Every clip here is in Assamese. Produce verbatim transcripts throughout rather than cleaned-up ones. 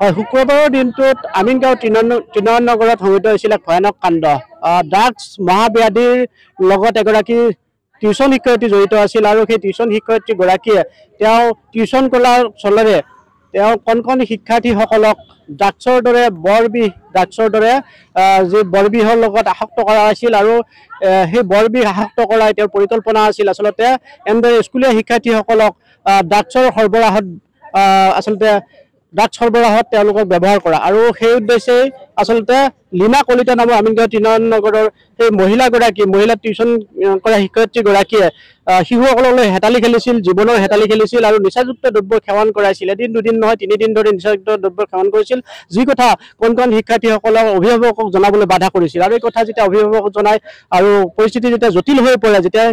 হয়। শুক্ৰবাৰৰ দিনটোত আমিনগাঁও ত্ৰিনয়ন নগৰত সংঘটিত হৈছিল এক ভয়ানক কাণ্ড। ড্ৰাগছ মহাব্যাধিৰ লগত এগৰাকী টিউচন শিক্ষয়িত্ৰী জড়িত আছিল আৰু সেই টিউচন শিক্ষয়িত্ৰীগৰাকীয়ে তেওঁ টিউচন কৰাৰ চলেৰে তেওঁ কণ কণ শিক্ষাৰ্থীসকলক ড্ৰাগছৰ দৰে বৰবিহ ড্ৰাগছৰ দৰে যি বৰবিহৰ লগত আসক্ত কৰা হৈছিল আৰু সেই বৰবিহ আসক্ত কৰাই তেওঁৰ পৰিকল্পনা আছিল। আচলতে এনেদৰে স্কুলীয়া শিক্ষাৰ্থীসকলক ড্ৰাগছৰ সৰবৰাহত আচলতে ড্ৰাগছ সৰবৰাহত তেওঁলোকক ব্যৱহাৰ কৰা, আৰু সেই উদ্দেশ্যেই আচলতে লীনা কলিতা নামৰ আমিনগাঁও ত্ৰিনয়ন নগৰৰ সেই মহিলাগৰাকী মহিলা টিউচন কৰা শিক্ষয়িত্ৰীগৰাকীয়ে শিশুসকললৈ হেতালি খেলিছিল, জীৱনৰ হেতালি খেলিছিল আৰু নিচাযুক্ত দ্ৰব্য সেৱন কৰাইছিল। এদিন দুদিন নহয় তিনিদিন ধৰি নিচাযুক্ত দ্ৰব্য সেৱন কৰিছিল, যি কথা কণ কণ শিক্ষাৰ্থীসকলক অভিভাৱকক জনাবলৈ বাধা কৰিছিল। আৰু এই কথা যেতিয়া অভিভাৱকক জনায় আৰু পৰিস্থিতি যেতিয়া জটিল হৈ পৰে, যেতিয়া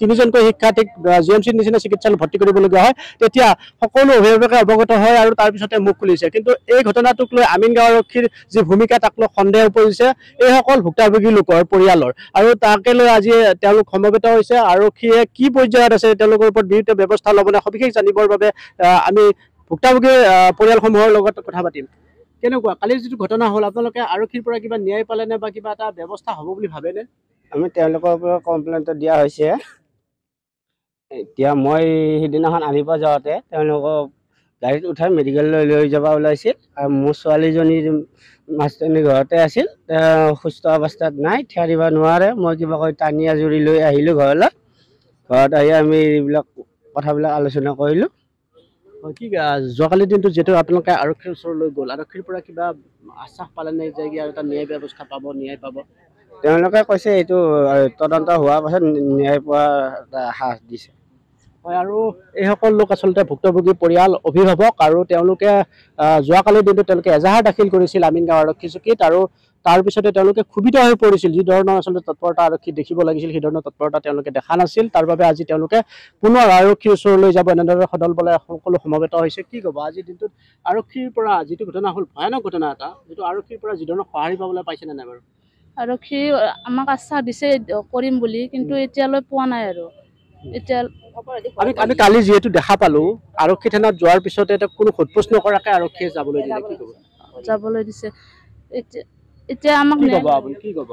তিনিজনকৈ শিক্ষাৰ্থীক জি এম চি নিচিনা চিকিৎসালয়ত ভৰ্তি কৰিবলগীয়া হয়, তেতিয়া সকলো অভিভাৱকে অৱগত হয় আৰু তাৰপিছতে মুখ খুলিছে। কিন্তু এই ঘটনাটোক লৈ আমিনগাঁও আৰক্ষীৰ যি ভূমিকা তাক লৈ সন্দেহ পৰিছে এইসকল ভুক্তভোগী লোকৰ পৰিয়ালৰ, আৰু তাকে লৈ আজি তেওঁলোক সমবেত হৈছে। আৰক্ষীয়ে কি পৰ্যায়ত আছে তেওঁলোকৰ ওপৰত বিহিত ব্যৱস্থা ল'বলৈ সবিশেষ জানিবৰ বাবে আমি ভুক্তভোগী পৰিয়ালসমূহৰ লগত কথা পাতিম। কেনেকুৱা কালিৰ যিটো ঘটনা হ'ল, আপোনালোকে আৰক্ষীৰ পৰা কিবা ন্যায় পালেনে বা কিবা এটা ব্যৱস্থা হ'ব বুলি ভাবেনে? আমি তেওঁলোকৰ পৰা কমপ্লেইনটো দিয়া হৈছে। এতিয়া মই সিদিনাখন আনিব যাওঁতে তেওঁলোকক গাড়ীত উঠাই মেডিকেললৈ লৈ যাব ওলাইছিল, আৰু মোৰ ছোৱালীজনী মাষ্টৰনী ঘৰতে আছিল, সুস্থ অৱস্থাত নাই, থিয় দিব নোৱাৰে। মই কিবাকৈ টানি আজুৰি লৈ আহিলোঁ ঘৰলৈ। ঘৰত আহি আমি এইবিলাক কথাবিলাক আলোচনা কৰিলোঁ। কি যোৱাকালিৰ দিনটো যিহেতু আপোনালোকে আৰক্ষীৰ ওচৰলৈ গ'ল, আৰক্ষীৰ পৰা কিবা আশ্বাস পালে নে যে ইয়াৰ এটা ন্যায় ব্যৱস্থা পাব, ন্যায় পাব? তেওঁলোকে কৈছে এইটো তদন্ত হোৱাৰ পাছত ন্যায় পোৱাৰ এটা আশ্বাস দিছে। হয়, আৰু এইসকল লোক আচলতে ভুক্তভোগী পৰিয়াল, অভিভাৱক, আৰু তেওঁলোকে যোৱাকালিৰ দিনটো তেওঁলোকে এজাহাৰ দাখিল কৰিছিল আমিনগাঁও আৰক্ষী চকীত, আৰু তাৰপিছতে তেওঁলোকে ক্ষুভিত হৈ পৰিছিল। যি ধৰণৰ আচলতে তৎপৰতা আৰক্ষী দেখিব লাগিছিল সেই ধৰণৰ তৎপৰতা তেওঁলোকে দেখা নাছিল, তাৰ বাবে আজি তেওঁলোকে পুনৰ আৰক্ষীৰ ওচৰলৈ যাব এনেদৰে সদল বলে সকলো সমবেত হৈছে। কি ক'ব, আজিৰ দিনটোত আৰক্ষীৰ পৰা যিটো ঘটনা হ'ল, ভয়ানক ঘটনা এটা, যিটো আৰক্ষীৰ পৰা যি ধৰণৰ সঁহাৰি পাবলৈ পাইছেনে নাই বাৰু? আৰক্ষী আমাক আশ্বাস দিছে কৰিম বুলি, কিন্তু এতিয়ালৈ পোৱা নাই। আৰু এতিয়া আমি আমি কালি যিহেতু দেখা পালো আৰক্ষী থানাত যোৱাৰ পিছতে এটা কোনো সোধ প্ৰশ্ন নকৰাকৈ আৰক্ষীয়ে যাবলৈ দিলে। কি ক'ব? যাবলৈ দিছে এতিয়া এতিয়া আমাক কি ক'ব আপুনি? কি ক'ব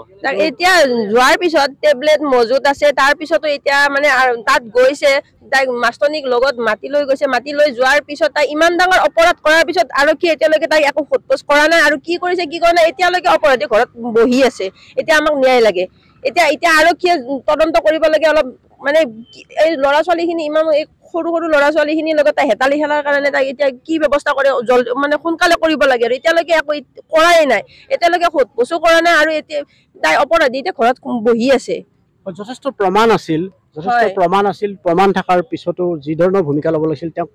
এতিয়া যোৱাৰ পিছত টেবলেট মজুত আছে, তাৰ পিছতো এতিয়া মানে তাত গৈছে, তাই মাষ্টৰনীক লগত মাতি লৈ গৈছে, মাতি লৈ যোৱাৰ পিছত তাই ইমান ডাঙৰ অপৰাধ কৰাৰ পিছত আৰক্ষী এতিয়ালৈকে তাই একো সোধ পোছ কৰা নাই, আৰু কি কৰিছে কি কৰা নাই এতিয়ালৈকে অপৰাধী ঘৰত বহি আছে। এতিয়া আমাক ন্যায় লাগে। এতিয়া এতিয়া আৰক্ষীয়ে তদন্ত কৰিব লাগে অলপ, মানে এই ল'ৰা ছোৱালীখিনি ইমান এই সৰু সৰু ল'ৰা ছোৱালীখিনিৰ লগত তাই হেতালি খেলাৰ কাৰণে তাই এতিয়া কি ব্যৱস্থা কৰে জলদি মানে সোনকালে কৰিব লাগে, আৰু এতিয়ালৈকে একো কৰাই নাই, এতিয়ালৈকে সোধ পোছো কৰা নাই, আৰু এতিয়া তাই অপৰাধী এতিয়া ঘৰত বহি আছে। যথেষ্ট প্ৰমাণ আছিল, যথেষ্ট প্ৰমাণ আছিল, প্ৰমাণ থকাৰ পিছতো যি ধৰণৰ ভূমিকা ল'ব লাগিছিল তেওঁক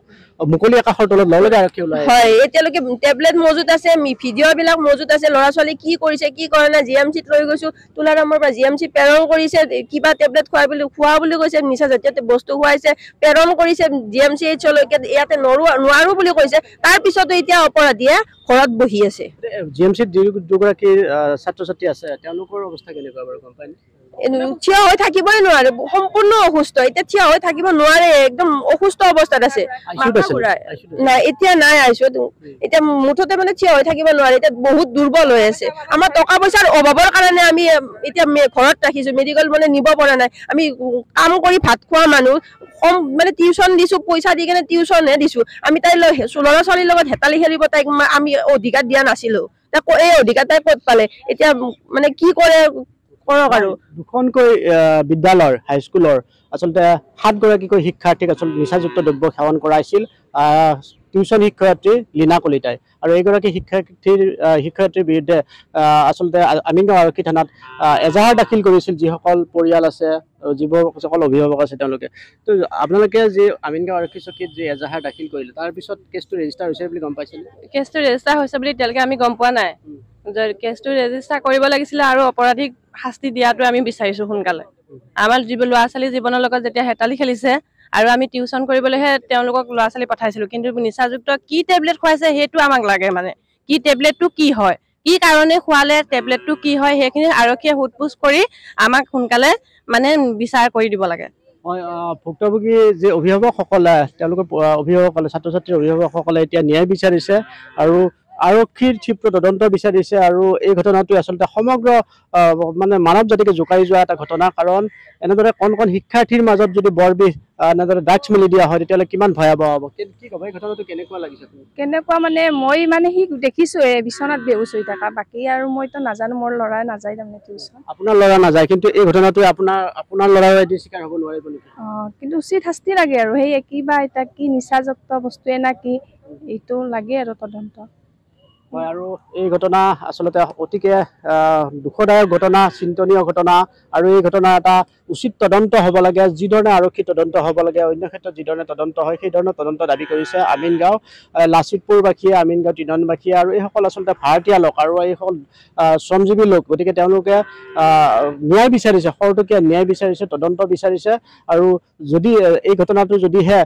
মুকলি আকাশৰ তলত লব লগা আৰক্ষী ওলাই। হয়, এতিয়ালৈকে টেবলেট মজুত আছে, ভিডিঅ'বিলাক মজুত আছে, ল'ৰা ছোৱালী কি কৰিছে কি কৰা নাই, জি এম চিত লৈ গৈছোঁ, তোলাৰামৰ পৰা জি এম চি প্ৰেৰণ কৰিছে, কিবা টেবলেট খোৱা বুলি খোৱা বুলি কৈছে, নিচাজাতীয় বস্তু খুৱাইছে, প্ৰেৰণ কৰিছে জি এম চি এইচলৈকে, ইয়াতে নোৱাৰোঁ নোৱাৰোঁ বুলি কৈছে, তাৰ পিছতো এতিয়া অপৰাধীয়ে ঘৰত বহি আছে। জি এম চিত দুগৰাকী ছাত্ৰ ছাত্ৰী আছে, তেওঁলোকৰ অৱস্থা কেনেকুৱা বাৰু? গম পাই থিয় হৈ থাকিবই নোৱাৰে, সম্পূৰ্ণ অসুস্থ, এতিয়া থিয় হৈ থাকিব নোৱাৰে, একদম অসুস্থ অৱস্থাত আছে। নাই এতিয়া নাই আইচিউত, এতিয়া মুঠতে মানে থিয় হৈ থাকিব নোৱাৰে, এতিয়া বহুত দুৰ্বল হৈ আছে। আমাৰ টকা পইচাৰ অভাৱৰ কাৰণে আমি এতিয়া ঘৰত ৰাখিছো, মেডিকেল মানে নিব পৰা নাই। আমি কাম কৰি ভাত খোৱা মানুহ, কম মানে টিউচন দিছো, পইচা দি কেনে টিউচনহে দিছো আমি। তাই ল'ৰা ছোৱালীৰ লগত হেতালি খেলিব তাইক আমি অধিকাৰ দিয়া নাছিলো, তাই এই অধিকাৰ তাই ক'ত পালে? এতিয়া মানে কি কৰে কৰক। আৰু দুখনকৈ বিদ্যালয়ৰ, হাইস্কুলৰ আচলতে সাতগৰাকীকৈ শিক্ষাৰ্থীক আচলতে নিচাযুক্ত দ্ৰব্য সেৱন কৰাইছিল টিউচন শিক্ষয়িত্ৰী লীনা কলিতাই, আৰু এইগৰাকী শিক্ষাৰ্থীৰ শিক্ষয়িত্ৰীৰ বিৰুদ্ধে আচলতে আমিনগাঁও আৰক্ষী থানাত এজাহাৰ দাখিল কৰিছিল যিসকল পৰিয়াল আছে, যিসকল অভিভাৱক আছে তেওঁলোকে। তো আপোনালোকে যি আমিনগাঁও আৰক্ষী চকীত যি এজাহাৰ দাখিল কৰিলে, তাৰপিছত কেছটো ৰেজিষ্টাৰ হৈছে বুলি গম পাইছিল? কেছটো ৰেজিষ্টাৰ হৈছে বুলি এতিয়ালৈকে আমি গম পোৱা নাই। কেছটো ৰেজিষ্টাৰ কৰিব লাগিছিলে, আৰু অপৰাধীক শাস্তি দিয়াটো আমি বিচাৰিছো সোনকালে। আমাৰ ল'ৰা ছোৱালী জীৱনৰ লগত যেতিয়া হেতালি খেলিছে, আৰু আমি টিউচন কৰিবলৈহে তেওঁলোকক ল'ৰা ছোৱালী পঠাইছিলো, কিন্তু নিচাযুক্ত কি টেবলেট খুৱাইছে সেইটো আমাক লাগে, মানে কি টেবলেটটো কি হয়, কি কাৰণে খোৱালে, টেবলেটটো কি হয়, সেইখিনি আৰক্ষীয়ে সোধ পোছ কৰি আমাক সোনকালে মানে বিচাৰ কৰি দিব লাগে। ভুক্তভোগী যে অভিভাৱকসকলে, তেওঁলোকৰ অভিভাৱকসকলে, ছাত্ৰ ছাত্ৰীৰ অভিভাৱকসকলে এতিয়া ন্যায় বিচাৰিছে, আৰু আৰক্ষীৰ ক্ষীপ্ৰ তদন্ত বিচাৰিছে আৰু এই ঘটনাটোৱে আচলতে সমগ্ৰ মানে মানৱ জাতিকে জোকাৰি যোৱা এটা ঘটনা। কাৰণ এনেদৰে কণ কণ শিক্ষাৰ্থীৰ মাজত যদি বৰবিধ এনেদৰে ড্ৰাগছ মেলি দিয়া হয় তেতিয়াহ'লে কিমান ভয়াৱহ হ'ব। কি ক'ব, এই ঘটনাটো কেনেকুৱা লাগিছে? কেনেকুৱা মানে মই মানে সি দেখিছোঁ বিচনাত বেহুচ হৈ থকা, বাকী আৰু মইতো নাজানো, মোৰ ল'ৰাই নাযায় তাৰমানে টিউচন। আপোনাৰ ল'ৰা নাযায়, কিন্তু এই ঘটনাটোৱে আপোনাৰ আপোনাৰ ল'ৰাই স্বীকাৰ হ'ব নোৱাৰিব নেকি? অঁ, কিন্তু উচিত শাস্তি লাগে আৰু সেই কিবা এটা কি নিচাযুক্ত বস্তুৱে না কি এইটো লাগে আৰু তদন্ত হয়। আৰু এই ঘটনা আচলতে অতিকে দুখদায়ক ঘটনা, চিন্তনীয় ঘটনা, আৰু এই ঘটনা এটা উচিত তদন্ত হ'ব লাগে। যিধৰণে আৰক্ষী তদন্ত হ'ব লাগে, অন্য ক্ষেত্ৰত যিধৰণে তদন্ত হয় সেই ধৰণৰ তদন্ত দাবী কৰিছে আমিনগাঁও লাচিতপুৰবাসীয়ে, আমিনগাঁও তৃণনবাসীয়ে। আৰু এইসকল আচলতে ভাৰতীয় লোক আৰু এইসকল শ্ৰমজীৱী লোক, গতিকে তেওঁলোকে ন্যায় বিচাৰিছে, খৰতকীয়া ন্যায় বিচাৰিছে, তদন্ত বিচাৰিছে। আৰু যদি এই ঘটনাটো যদিহে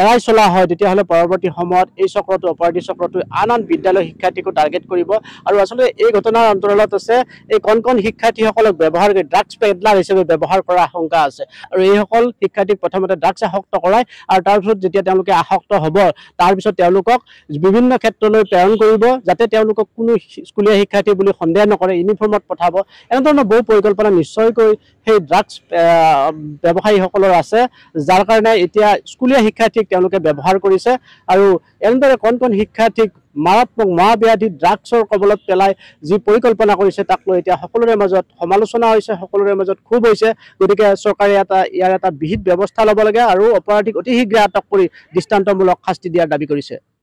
এৰাই চলা হয় তেতিয়াহ'লে পৰৱৰ্তী সময়ত এই চক্ৰটো, অপৰাধী চক্ৰটো আন আন বিদ্যালয় শিক্ষাৰ্থীকো টাৰ্গেট কৰিব। আৰু আচলতে এই ঘটনাৰ অন্তৰালত আছে এই কণ কণ শিক্ষাৰ্থীসকলক ব্যৱহাৰ কৰি ড্ৰাগছ পেডলাৰ হিচাপে ব্যৱহাৰ কৰা আশংকা আছে। আৰু এইসকল শিক্ষাৰ্থীক প্ৰথমতে ড্ৰাগছ আসক্ত কৰায়, আৰু তাৰপিছত যেতিয়া তেওঁলোকে আসক্ত হ'ব তাৰপিছত তেওঁলোকক বিভিন্ন ক্ষেত্ৰলৈ প্ৰেৰণ কৰিব, যাতে তেওঁলোকক কোনো স্কুলীয়া শিক্ষাৰ্থী বুলি সন্দেহ নকৰে, ইউনিফৰ্মত পঠাব। এনেধৰণৰ বহু পৰিকল্পনা নিশ্চয়কৈ সেই ড্ৰাগছ ব্যৱসায়ীসকলৰ আছে, যাৰ কাৰণে এতিয়া স্কুলীয়া শিক্ষাৰ্থীক তেওঁলোকে ব্যৱহাৰ কৰিছে। আৰু এনেদৰে কণ কণ শিক্ষাৰ্থীক মাৰাত্মক মহাব্যাধি ড্ৰাগছৰ কবলত পেলাই যি পৰিকল্পনা কৰিছে তাক লৈ এতিয়া সকলোৰে মাজত সমালোচনা হৈছে, সকলোৰে মাজত ক্ষোভ হৈছে। গতিকে চৰকাৰে এটা ইয়াৰ এটা বিহিত ব্যৱস্থা ল'ব লাগে, আৰু অপৰাধীক অতি শীঘ্ৰে আটক কৰি দৃষ্টান্তমূলক শাস্তি দিয়াৰ দাবী কৰিছে।